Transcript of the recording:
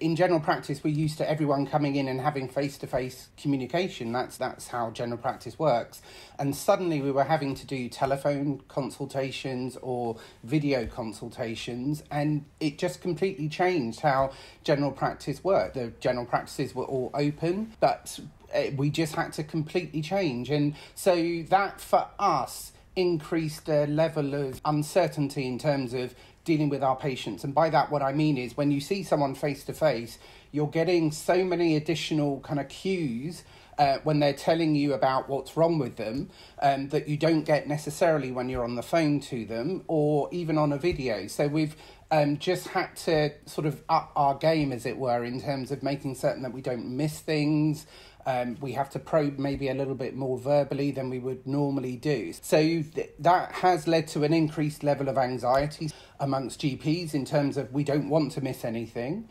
In general practice, we're used to everyone coming in and having face-to-face communication. That's how general practice works. And suddenly we were having to do telephone consultations or video consultations, and it just completely changed how general practice worked. The general practices were all open, but we just had to completely change. And so that, for us, increased the level of uncertainty in terms of dealing with our patients. And by that, what I mean is when you see someone face to face, you're getting so many additional kind of cues when they're telling you about what's wrong with them that you don't get necessarily when you're on the phone to them or even on a video. So we've just had to sort of up our game, as it were, in terms of making certain that we don't miss things. We have to probe maybe a little bit more verbally than we would normally do. So that has led to an increased level of anxiety amongst GPs in terms of we don't want to miss anything.